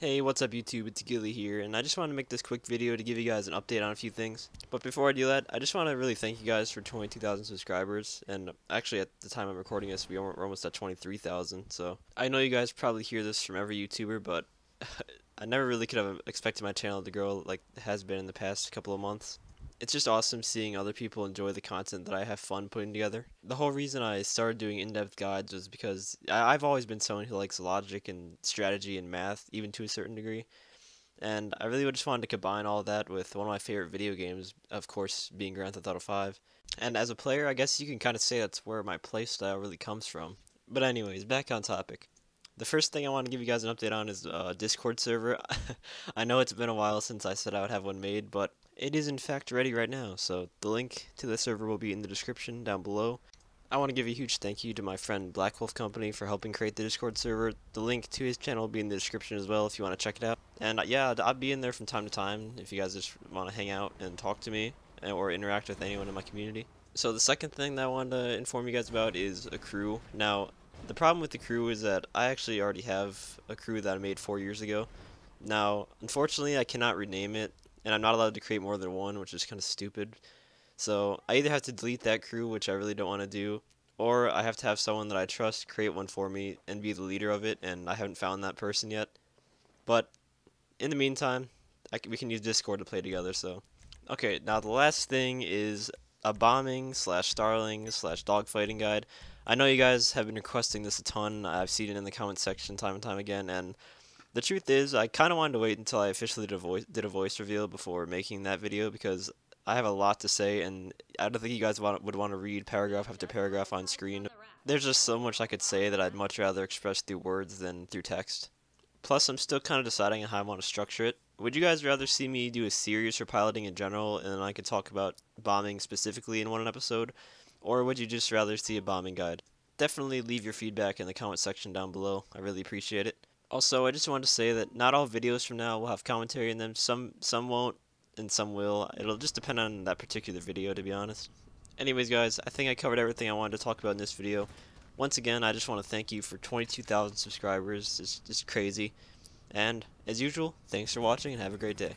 Hey, what's up YouTube, it's Gilly here, and I just wanted to make this quick video to give you guys an update on a few things. But before I do that, I just want to really thank you guys for 22,000 subscribers, and actually at the time I'm recording this, we're almost at 23,000, so I know you guys probably hear this from every YouTuber, but I never really could have expected my channel to grow like it has been in the past couple of months. It's just awesome seeing other people enjoy the content that I have fun putting together. The whole reason I started doing in-depth guides was because I've always been someone who likes logic and strategy and math, even to a certain degree. And I really just wanted to combine all that with one of my favorite video games, of course, being Grand Theft Auto V. And as a player, I guess you can kind of say that's where my playstyle really comes from. But anyways, back on topic. The first thing I want to give you guys an update on is Discord server. I know it's been a while since I said I would have one made, but it is in fact ready right now, so the link to the server will be in the description down below. I want to give a huge thank you to my friend BlackWolfCompany for helping create the Discord server. The link to his channel will be in the description as well if you want to check it out. And yeah, I'll be in there from time to time if you guys just want to hang out and talk to me or interact with anyone in my community. So the second thing that I wanted to inform you guys about is a crew. Now, the problem with the crew is that I actually already have a crew that I made 4 years ago. Now, unfortunately, I cannot rename it. And I'm not allowed to create more than one, which is kind of stupid. So I either have to delete that crew, which I really don't want to do, or I have to have someone that I trust create one for me and be the leader of it, and I haven't found that person yet. But in the meantime, we can use Discord to play together, so. Okay, now the last thing is a bombing/starling/dogfighting guide. I know you guys have been requesting this a ton. I've seen it in the comment section time and time again, and the truth is, I kind of wanted to wait until I officially did a voice reveal before making that video, because I have a lot to say, and I don't think you guys would want to read paragraph after paragraph on screen. There's just so much I could say that I'd much rather express through words than through text. Plus, I'm still kind of deciding on how I want to structure it. Would you guys rather see me do a series for piloting in general, and then I could talk about bombing specifically in one episode, or would you just rather see a bombing guide? Definitely leave your feedback in the comment section down below, I really appreciate it. Also, I just wanted to say that not all videos from now will have commentary in them. Some won't, and some will. It'll just depend on that particular video, to be honest. Anyways, guys, I think I covered everything I wanted to talk about in this video. Once again, I just want to thank you for 22,000 subscribers. It's just crazy. And, as usual, thanks for watching and have a great day.